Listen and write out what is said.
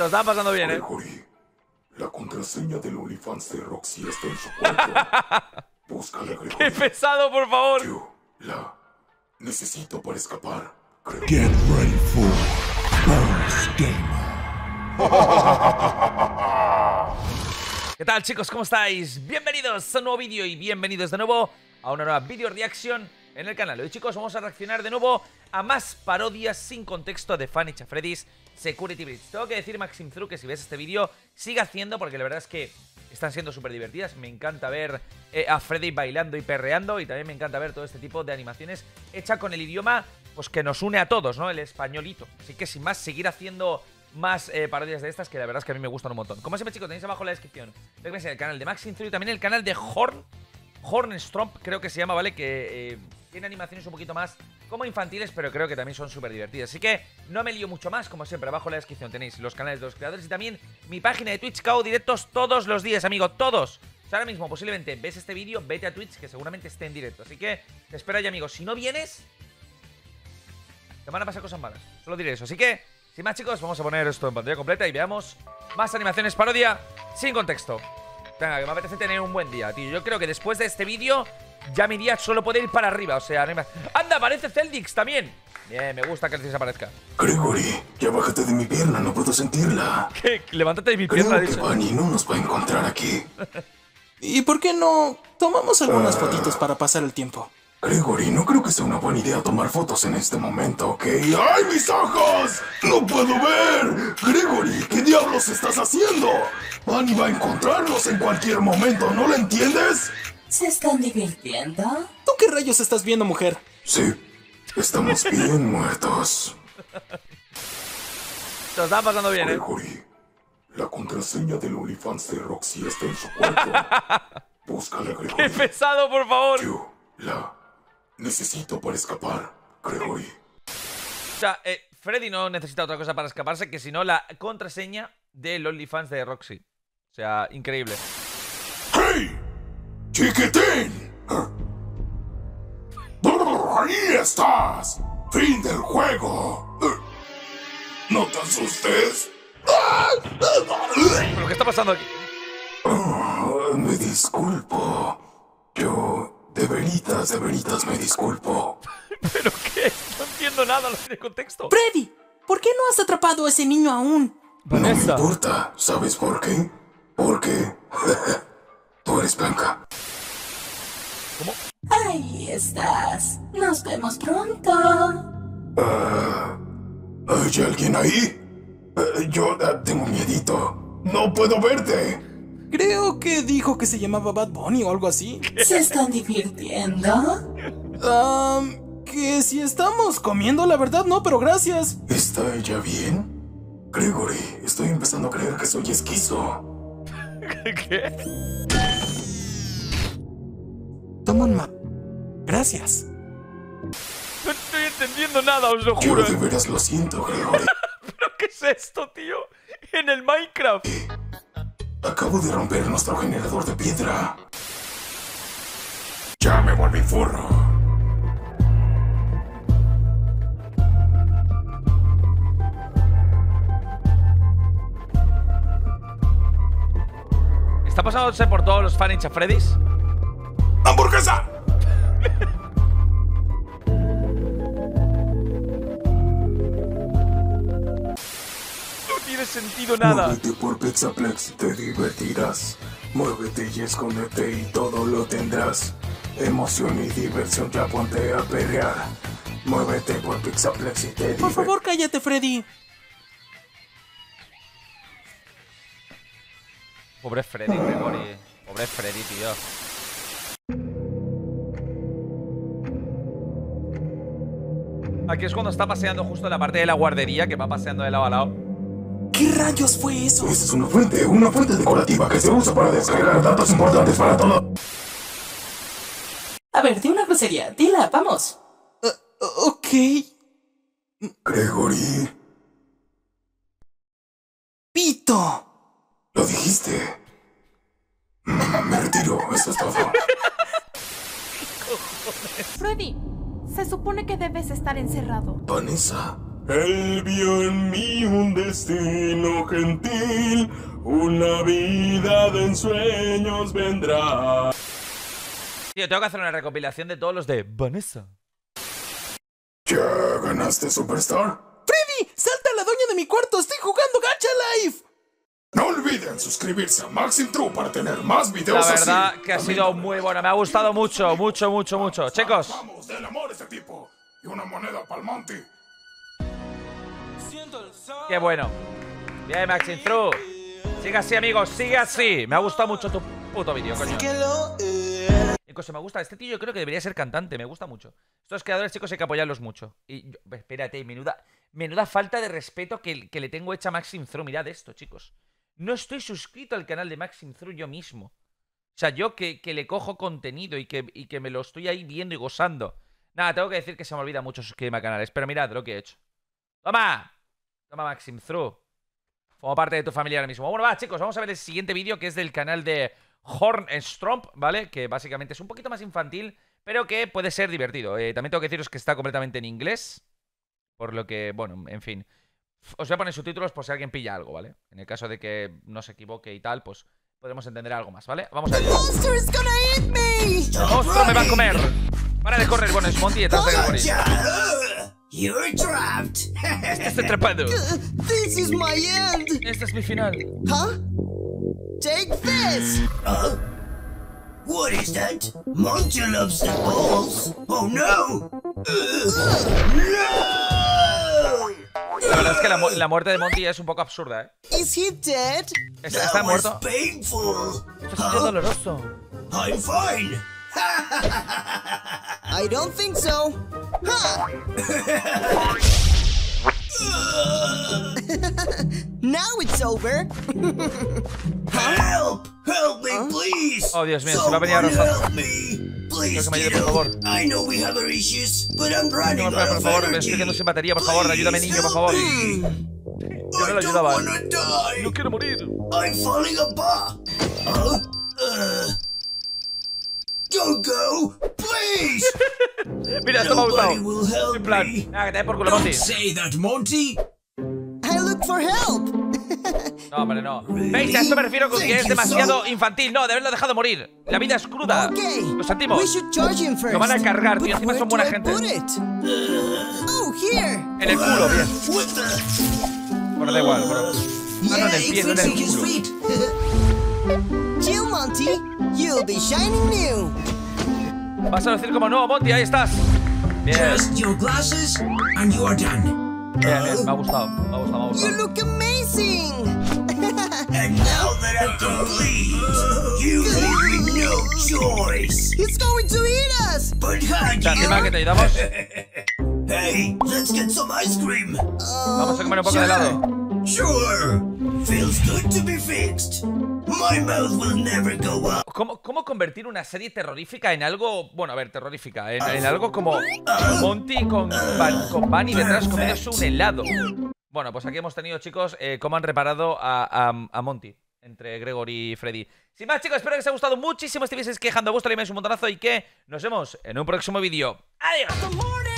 Se lo estaba pasando bien, Gregory, la contraseña del OnlyFans de Roxy está en su cuenta. Búscala, Gregory. ¡Qué pesado, por favor! Yo la necesito para escapar, Gregory. Get ready for Bones Gamer. ¿Qué tal, chicos? ¿Cómo estáis? Bienvenidos a un nuevo vídeo y bienvenidos de nuevo a una nueva video reaction en el canal. Hoy, chicos, vamos a reaccionar de nuevo a más parodias sin contexto de Five Nights at Freddy's Security Breach. Tengo que decir, Maxim True, que si ves este vídeo, sigue haciendo, porque la verdad es que están siendo súper divertidas. Me encanta ver a Freddy bailando y perreando, y también me encanta ver todo este tipo de animaciones hechas con el idioma pues que nos une a todos, ¿no? El españolito. Así que sin más, seguir haciendo más parodias de estas, que la verdad es que a mí me gustan un montón. Como siempre, chicos, tenéis abajo en la descripción el canal de Maxim True y también el canal de HornStromp, creo que se llama, ¿vale? Que tiene animaciones un poquito más como infantiles, pero creo que también son súper divertidas. Así que no me lío mucho más, como siempre, abajo en la descripción tenéis los canales de los creadores y también mi página de Twitch, que hago directos todos los días, amigo, todos. O sea, ahora mismo posiblemente ves este vídeo, vete a Twitch, que seguramente esté en directo. Así que te espero ahí, amigos. Si no vienes, te van a pasar cosas malas, solo diré eso. Así que, sin más, chicos, vamos a poner esto en pantalla completa y veamos más animaciones parodia sin contexto. Venga, que me apetece tener un buen día, tío. Yo creo que después de este vídeo ya mi día solo puede ir para arriba, o sea, no hay más. ¡Anda, aparece Celdix también! Bien, me gusta que Celdix aparezca. Gregory, ya bájate de mi pierna, no puedo sentirla. ¿Qué? Levántate de mi pierna, dice. Creo que Bunny no nos va a encontrar aquí. ¿Y por qué no tomamos algunas fotitos para pasar el tiempo? Gregory, no creo que sea una buena idea tomar fotos en este momento, ¿ok? ¡Ay, mis ojos! ¡No puedo ver! Gregory, ¿qué diablos estás haciendo? Bunny va a encontrarnos en cualquier momento, ¿no lo entiendes? ¿Se están divirtiendo? ¿Tú qué rayos estás viendo, mujer? Sí, estamos bien muertos. Se está pasando bien, Gregory, la contraseña del OnlyFans de Roxy está en su cuarto. Búscala, Gregory. ¡Qué pesado, por favor! Yo la necesito para escapar, Gregory. O sea, Freddy no necesita otra cosa para escaparse que si no la contraseña del OnlyFans de Roxy. O sea, increíble. ¡Hey! ¡Chiquitín! ¡Ahí estás! ¡Fin del juego! ¿No te asustes? ¿Pero qué está pasando aquí? Oh, me disculpo. Yo de veritas me disculpo. ¿Pero qué? No entiendo nada, no tiene contexto. Freddy, ¿por qué no has atrapado a ese niño aún? Vanessa. No me importa, ¿sabes por qué? Porque tú eres blanca. ¿Cómo? Ahí estás. Nos vemos pronto. ¿Hay alguien ahí? Yo tengo miedito. No puedo verte. Creo que dijo que se llamaba Bad Bunny o algo así. ¿Qué? ¿Se están divirtiendo? Que si estamos comiendo, la verdad no, pero gracias. ¿Está ella bien? Gregory, estoy empezando a creer que soy esquizo. ¿Qué? Toma un mapa. Gracias. No estoy entendiendo nada, os lo juro. Yo de veras lo siento, Gregory. ¿Pero qué es esto, tío? En el Minecraft. ¿Qué? Acabo de romper nuestro generador de piedra. Ya me volví furro. ¿Está pasándose por todos los Five Nights at Freddy's? ¡Hamburguesa! No tiene sentido nada. Muévete por Pixaplex, te divertirás. Muévete y escóndete y todo lo tendrás. Emoción y diversión, ya ponte a pelear. Muévete por Pixaplex y te divertirás. Por favor, cállate, Freddy. Pobre Freddy, Gregory. Pobre Freddy, tío. Aquí es cuando está paseando justo en la parte de la guardería, que va paseando de lado a lado. ¿Qué rayos fue eso? Esa es una fuente decorativa que se usa para descargar datos importantes para todo. A ver, di una grosería, dila, vamos. Ok. Gregory. Pito. Lo dijiste. Me retiro, eso es todo. ¿Qué cojones? Freddy, se supone que debes estar encerrado. Vanessa, Él vio en mí un destino gentil, una vida de ensueños vendrá. Tío, tengo que hacer una recopilación de todos los de Vanessa. ¿Ya ganaste, Superstar? ¡Freddy! ¡Salta a la doña de mi cuarto! ¡Estoy jugando Gacha Life! No olviden suscribirse a Maxim True para tener más videos así. La verdad que ha sido muy bueno, me ha gustado mucho, mucho. Chicos, vamos del amor ese tipo y una moneda pa'l monte. Qué bueno. Bien, Maxim True. Sigue así, amigos, sigue así. Me ha gustado mucho tu puto vídeo, coño. Chicos, me gusta. Este tío yo creo que debería ser cantante, me gusta mucho. Estos creadores, chicos, hay que apoyarlos mucho. Y yo, espérate, menuda falta de respeto que le tengo hecha a Maxim True. Mirad esto, chicos. No estoy suscrito al canal de Maxim True yo mismo. O sea, yo que le cojo contenido y que me lo estoy ahí viendo y gozando. Nada, tengo que decir que se me olvida mucho suscribirme a canales. Pero mirad lo que he hecho. ¡Toma! Toma, Maxim True. Como parte de tu familia ahora mismo. Bueno, va, chicos, vamos a ver el siguiente vídeo, que es del canal de HornStromp, ¿vale? Que básicamente es un poquito más infantil, pero que puede ser divertido. También tengo que deciros que está completamente en inglés. Por lo que, bueno, en fin. Os voy a poner subtítulos por si alguien pilla algo, ¿vale? En el caso de que no se equivoque y tal, pues podremos entender algo más, ¿vale? Vamos a ver. ¡El monstruo me va a comer! ¡Para de correr! Bueno, es Monty detrás de Gamoris. You're trapped. Estoy atrapado. This is my end. Este es mi final. Huh? Take this. What is that? Monty loves the balls. Oh no. No. La verdad es que la muerte de Monty es un poco absurda, ¿eh? ¿Is he dead? ¿Está muerto? Painful. Esto es muy doloroso. I'm fine. I don't think so. Now it's over. Help! Help me, please. Oh, Dios mío, se va a venir a rozar. Please, que me ayude, por favor. I know we have our issues, but I'm running out of energy. Por favor, me estoy quedando sin batería, por favor, ayúdame, niño, por favor. Yo no lo ayudaba. No quiero morir. I'm falling apart. Don't go, please. Mira, esto me ha gustado. En plan, nada, que te dé por culo, Monty. Say that, Monty. I look for help. No, vale, no. ¿Veis? A esto me refiero con que es demasiado infantil. No, de haberlo dejado morir. La vida es cruda. Lo sentimos. Lo van a cargar, tío. Encima son buena gente. En el culo, bien. Bueno, da igual, bro. No, no, en el pie, no en el culo. Chill, Monty. You'll be shining new. Vas a lucir como nuevo, Monty. Ahí estás. Bien. Just your glasses and you are done. Bien, bien, me ha gustado, me ha gustado, me ha gustado. You look amazing. And now that I'm complete, you leave me no choice. He's going to eat us. But how do you? Hey, let's get some ice cream. Vamos a comer un poco de helado. Sure. Feels good to be fixed. My mouth will never go up. ¿Cómo convertir una serie terrorífica en algo? Bueno, a ver, terrorífica. En algo como Monty con Bunny detrás comiéndose un helado. Bueno, pues aquí hemos tenido, chicos, cómo han reparado a Monty entre Gregory y Freddy. Sin más, chicos, espero que os haya gustado muchísimo. Si estuvieseis quejando, a gusto, le dais un montonazo y que nos vemos en un próximo vídeo. ¡Adiós!